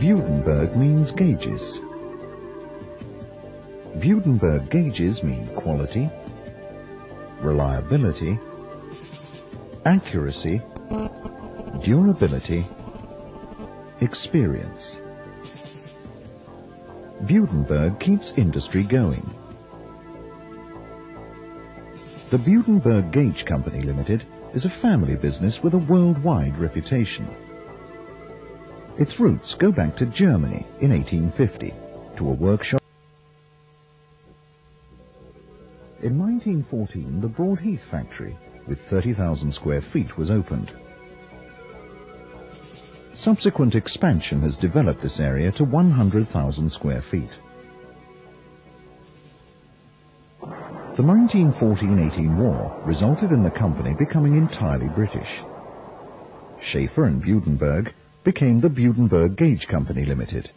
Budenberg means gauges. Budenberg gauges mean quality, reliability, accuracy, durability, experience. Budenberg keeps industry going. The Budenberg Gauge Company Limited is a family business with a worldwide reputation. Its roots go back to Germany in 1850 to a workshop. In 1914, the Broadheath factory with 30,000 square feet was opened. Subsequent expansion has developed this area to 100,000 square feet. The 1914-18 war resulted in the company becoming entirely British. Schaefer and Budenberg became the Budenberg Gauge Company Limited,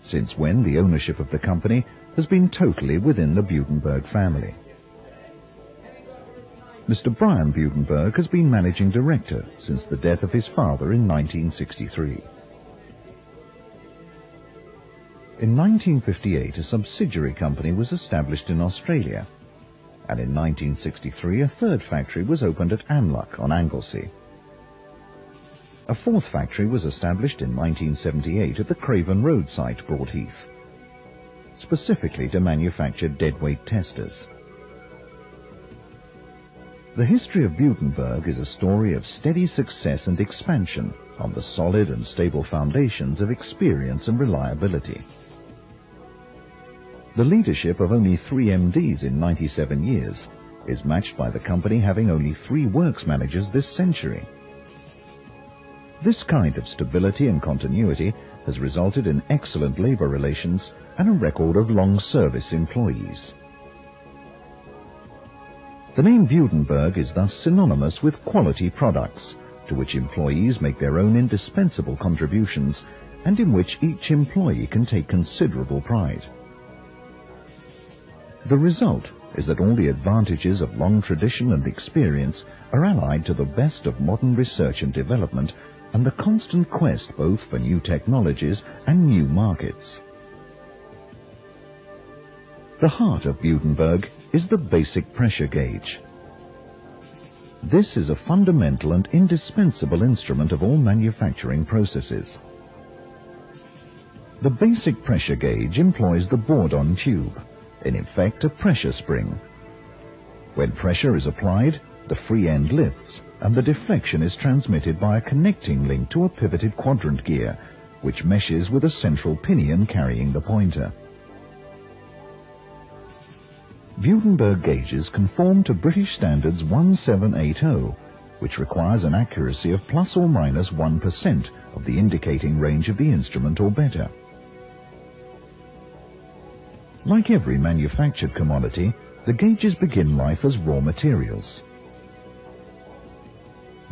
since when the ownership of the company has been totally within the Budenberg family. Mr. Brian Budenberg has been managing director since the death of his father in 1963. In 1958, a subsidiary company was established in Australia, and in 1963, a third factory was opened at Amluck on Anglesey. A fourth factory was established in 1978 at the Craven Road site, Broadheath, specifically to manufacture deadweight testers. The history of Budenberg is a story of steady success and expansion on the solid and stable foundations of experience and reliability. The leadership of only 3 MDs in 97 years is matched by the company having only 3 works managers this century. This kind of stability and continuity has resulted in excellent labor relations and a record of long service employees. The name Budenberg is thus synonymous with quality products, to which employees make their own indispensable contributions and in which each employee can take considerable pride. The result is that all the advantages of long tradition and experience are allied to the best of modern research and development and the constant quest both for new technologies and new markets. The heart of Budenberg is the basic pressure gauge. This is a fundamental and indispensable instrument of all manufacturing processes. The basic pressure gauge employs the Bourdon tube, in effect a pressure spring. When pressure is applied, the free end lifts and the deflection is transmitted by a connecting link to a pivoted quadrant gear, which meshes with a central pinion carrying the pointer. Budenberg gauges conform to British standards 1780, which requires an accuracy of plus or minus 1% of the indicating range of the instrument or better. Like every manufactured commodity, the gauges begin life as raw materials.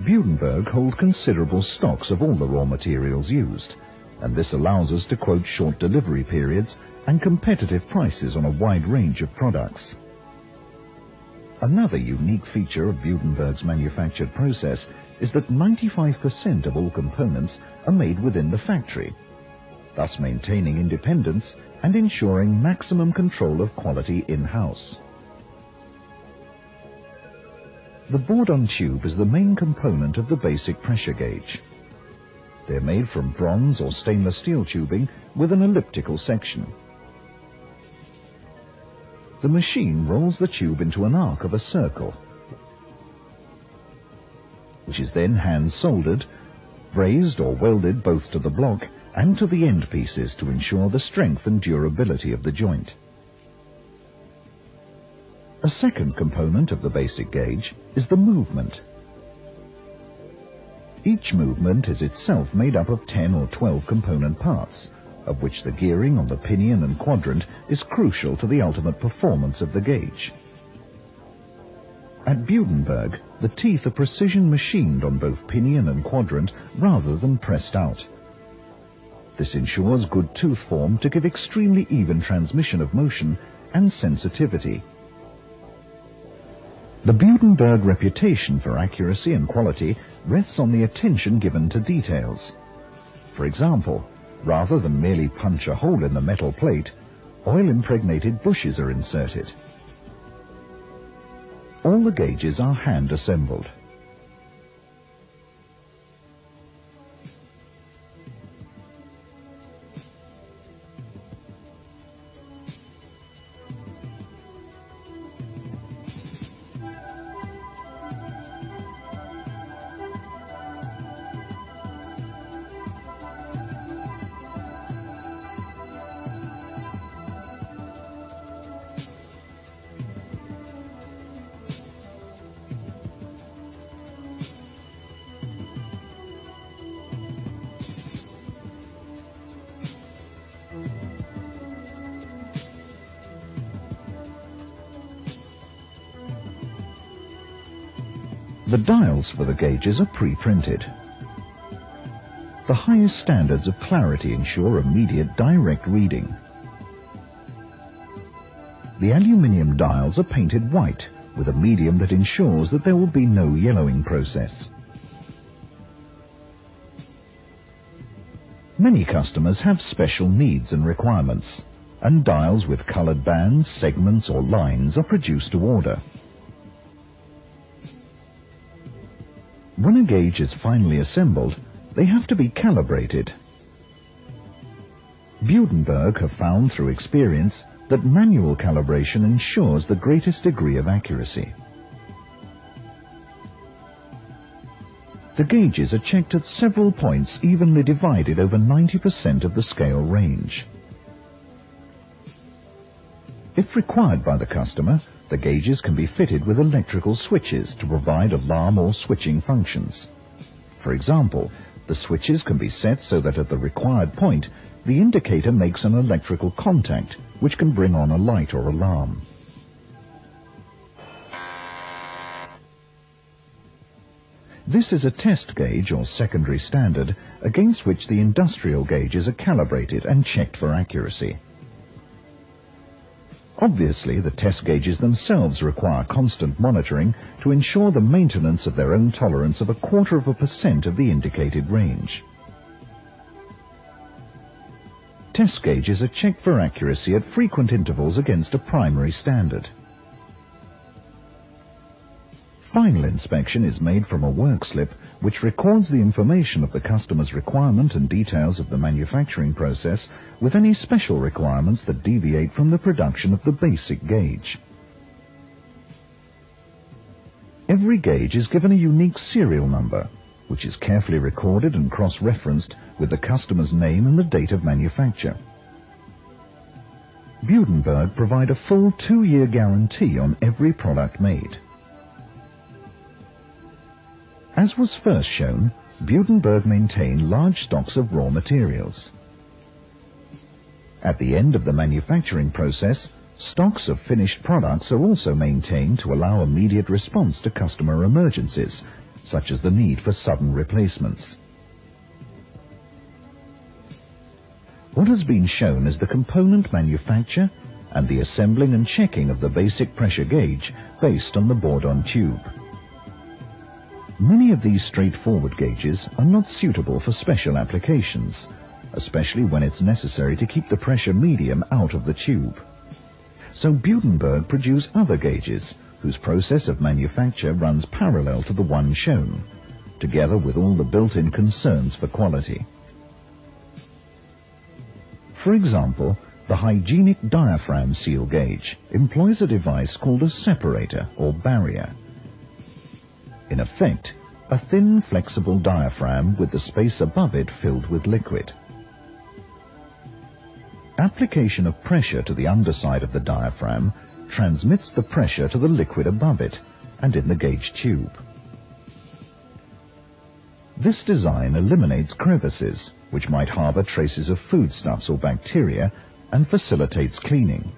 Budenberg hold considerable stocks of all the raw materials used, and this allows us to quote short delivery periods and competitive prices on a wide range of products. Another unique feature of Budenberg's manufactured process is that 95% of all components are made within the factory, thus maintaining independence and ensuring maximum control of quality in-house. The Bourdon tube is the main component of the basic pressure gauge. They're made from bronze or stainless steel tubing with an elliptical section. The machine rolls the tube into an arc of a circle, which is then hand soldered, brazed or welded both to the block and to the end pieces to ensure the strength and durability of the joint. A second component of the basic gauge is the movement. Each movement is itself made up of 10 or 12 component parts, of which the gearing on the pinion and quadrant is crucial to the ultimate performance of the gauge. At Budenberg, the teeth are precision machined on both pinion and quadrant rather than pressed out. This ensures good tooth form to give extremely even transmission of motion and sensitivity. The Budenberg reputation for accuracy and quality rests on the attention given to details. For example, rather than merely punch a hole in the metal plate, oil-impregnated bushes are inserted. All the gauges are hand-assembled. The dials for the gauges are pre-printed. The highest standards of clarity ensure immediate direct reading. The aluminium dials are painted white with a medium that ensures that there will be no yellowing process. Many customers have special needs and requirements, and dials with coloured bands, segments or lines are produced to order. When a gauge is finally assembled, they have to be calibrated. Budenberg have found through experience that manual calibration ensures the greatest degree of accuracy. The gauges are checked at several points evenly divided over 90% of the scale range. If required by the customer, the gauges can be fitted with electrical switches to provide alarm or switching functions. For example, the switches can be set so that at the required point, the indicator makes an electrical contact, which can bring on a light or alarm. This is a test gauge or secondary standard against which the industrial gauges are calibrated and checked for accuracy. Obviously, the test gauges themselves require constant monitoring to ensure the maintenance of their own tolerance of 1/4% of the indicated range. Test gauges are checked for accuracy at frequent intervals against a primary standard. Final inspection is made from a work slip which records the information of the customer's requirement and details of the manufacturing process with any special requirements that deviate from the production of the basic gauge. Every gauge is given a unique serial number, which is carefully recorded and cross-referenced with the customer's name and the date of manufacture. Budenberg provide a full 2-year guarantee on every product made. As was first shown, Budenberg maintain large stocks of raw materials. At the end of the manufacturing process, stocks of finished products are also maintained to allow immediate response to customer emergencies, such as the need for sudden replacements. What has been shown is the component manufacture and the assembling and checking of the basic pressure gauge based on the Bourdon tube. Many of these straightforward gauges are not suitable for special applications, especially when it's necessary to keep the pressure medium out of the tube. So Budenberg produce other gauges whose process of manufacture runs parallel to the one shown, together with all the built-in concerns for quality. For example, the hygienic diaphragm seal gauge employs a device called a separator or barrier. In effect, a thin, flexible diaphragm with the space above it filled with liquid. Application of pressure to the underside of the diaphragm transmits the pressure to the liquid above it and in the gauge tube. This design eliminates crevices, which might harbor traces of foodstuffs or bacteria, and facilitates cleaning.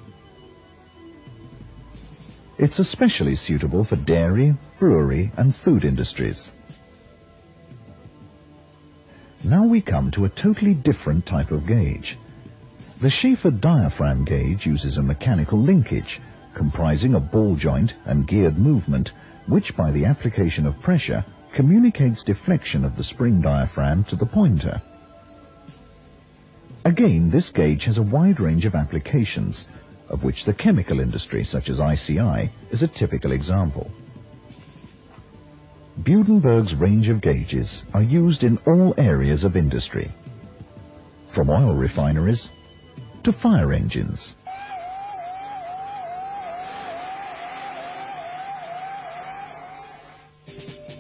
It's especially suitable for dairy, brewery and food industries. Now we come to a totally different type of gauge. The Schaefer diaphragm gauge uses a mechanical linkage comprising a ball joint and geared movement, which by the application of pressure communicates deflection of the spring diaphragm to the pointer. Again, this gauge has a wide range of applications, of which the chemical industry, such as ICI, is a typical example. Budenberg's range of gauges are used in all areas of industry, from oil refineries to fire engines.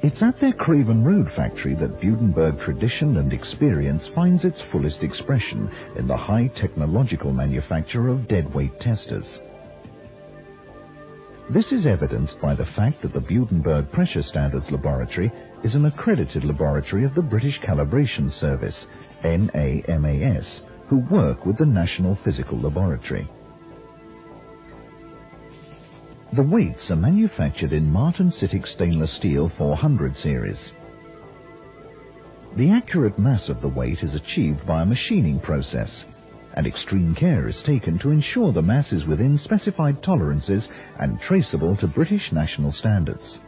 It's at their Craven Road factory that Budenberg tradition and experience finds its fullest expression in the high technological manufacture of deadweight testers. This is evidenced by the fact that the Budenberg Pressure Standards Laboratory is an accredited laboratory of the British Calibration Service, NAMAS, who work with the National Physical Laboratory. The weights are manufactured in Martin Sittig stainless steel 400 series. The accurate mass of the weight is achieved by a machining process, and extreme care is taken to ensure the mass is within specified tolerances and traceable to British national standards.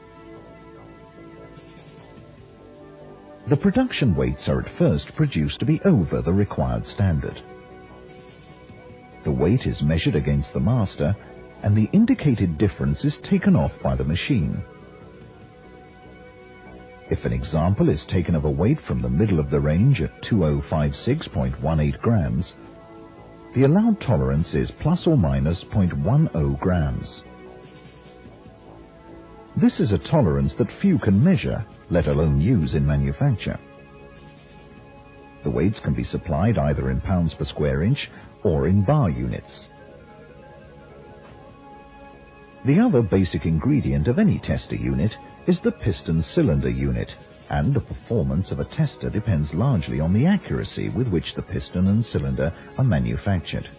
The production weights are at first produced to be over the required standard. The weight is measured against the master, and the indicated difference is taken off by the machine. If an example is taken of a weight from the middle of the range at 2056.18 grams, the allowed tolerance is plus or minus 0.10 grams. This is a tolerance that few can measure, let alone use in manufacture. The weights can be supplied either in pounds per square inch or in bar units. The other basic ingredient of any tester unit is the piston cylinder unit, and the performance of a tester depends largely on the accuracy with which the piston and cylinder are manufactured.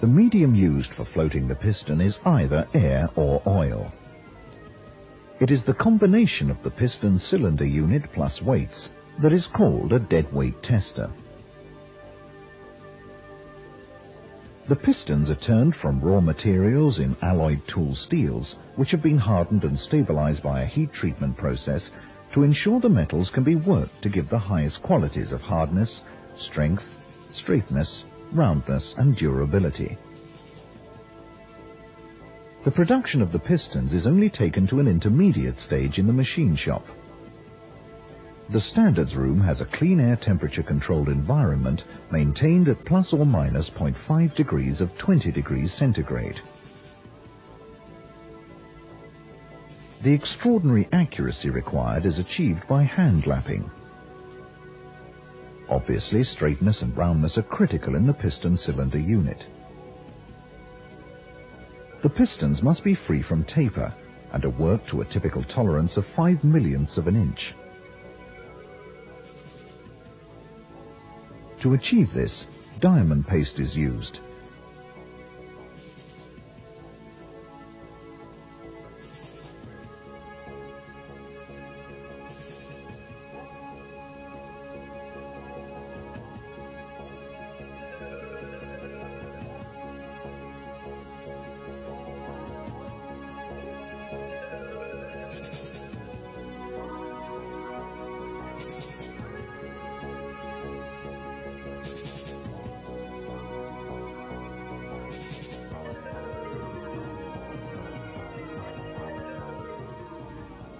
The medium used for floating the piston is either air or oil. It is the combination of the piston cylinder unit plus weights that is called a deadweight tester. The pistons are turned from raw materials in alloyed tool steels, which have been hardened and stabilized by a heat treatment process to ensure the metals can be worked to give the highest qualities of hardness, strength, straightness, roundness, and durability. The production of the pistons is only taken to an intermediate stage in the machine shop. The standards room has a clean air temperature controlled environment maintained at plus or minus 0.5 degrees of 20 degrees centigrade. The extraordinary accuracy required is achieved by hand lapping. Obviously, straightness and roundness are critical in the piston cylinder unit. The pistons must be free from taper and are worked to a typical tolerance of 5 millionths of an inch. To achieve this, diamond paste is used.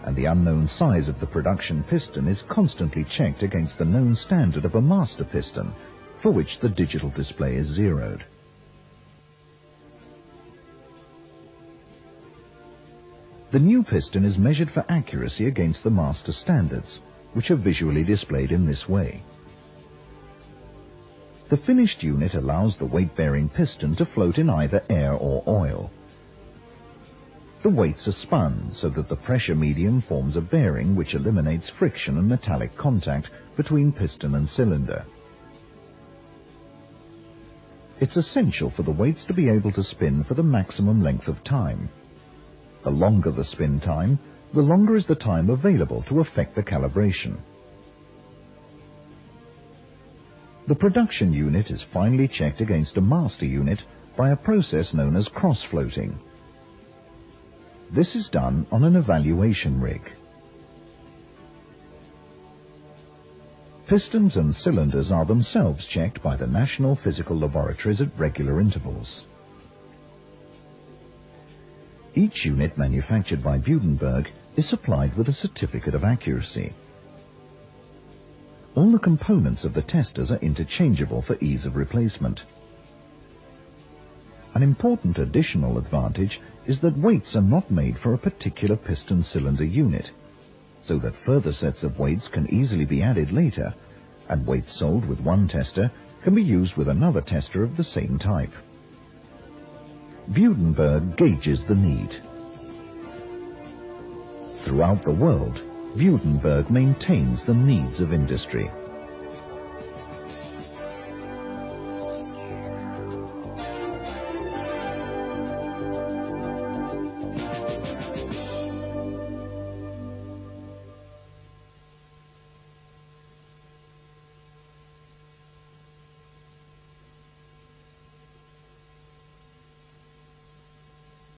And the unknown size of the production piston is constantly checked against the known standard of a master piston, for which the digital display is zeroed. The new piston is measured for accuracy against the master standards, which are visually displayed in this way. The finished unit allows the weight-bearing piston to float in either air or oil. The weights are spun so that the pressure medium forms a bearing which eliminates friction and metallic contact between piston and cylinder. It's essential for the weights to be able to spin for the maximum length of time. The longer the spin time, the longer is the time available to effect the calibration. The production unit is finally checked against a master unit by a process known as cross-floating. This is done on an evaluation rig. Pistons and cylinders are themselves checked by the National Physical Laboratories at regular intervals. Each unit manufactured by Budenberg is supplied with a certificate of accuracy. All the components of the testers are interchangeable for ease of replacement. An important additional advantage is that weights are not made for a particular piston cylinder unit, so that further sets of weights can easily be added later, and weights sold with one tester can be used with another tester of the same type. Budenberg gauges the need. Throughout the world, Budenberg maintains the needs of industry.